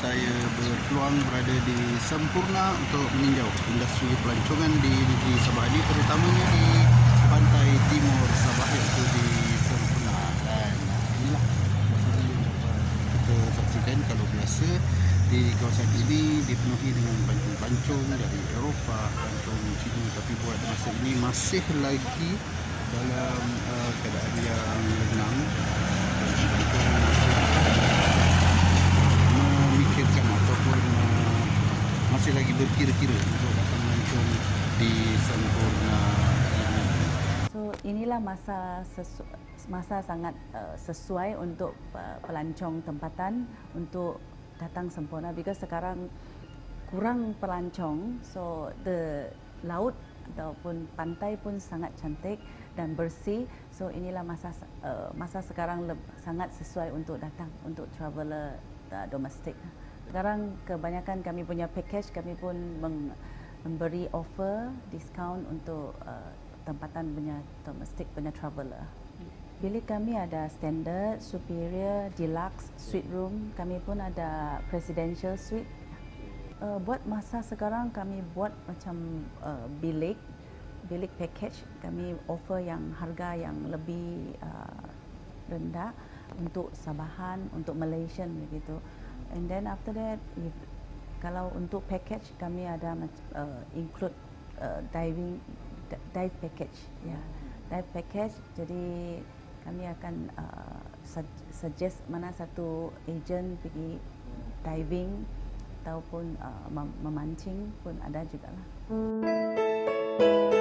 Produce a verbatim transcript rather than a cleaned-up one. saya berpeluang berada di Semporna untuk meninjau industri pelancongan di negeri Sabah ini, terutamanya di pantai timur Sabah yaitu di Semporna. Dan inilah masalah yang dapat kita saksikan. Kalau biasa di kawasan ini dipenuhi dengan pancung-pancung dari Eropah, pancung Cina, tapi buat masa ini masih lagi dalam uh, keadaan yang lenang. Masih lagi berkira-kira untuk datang langsung di Semporna. So inilah masa sesu, masa sangat uh, sesuai untuk uh, pelancong tempatan untuk datang Semporna, because sekarang kurang pelancong, so the laut ataupun pantai pun sangat cantik dan bersih. So inilah masa uh, masa sekarang leb, sangat sesuai untuk datang untuk traveller uh, domestik. Sekarang kebanyakan kami punya package, kami pun memberi offer, diskaun untuk uh, tempatan punya domestik punya traveller. Bilik kami ada standard, superior, deluxe, suite room. Kami pun ada presidential suite. Uh, buat masa sekarang kami buat macam uh, bilik, bilik package. Kami offer yang harga yang lebih uh, rendah untuk Sabahan, untuk Malaysian begitu. And then after that, if, kalau untuk package kami ada uh, include uh, diving dive package, ya yeah. Dive package. Jadi kami akan uh, suggest mana satu agent pergi diving ataupun uh, memancing pun ada juga lah.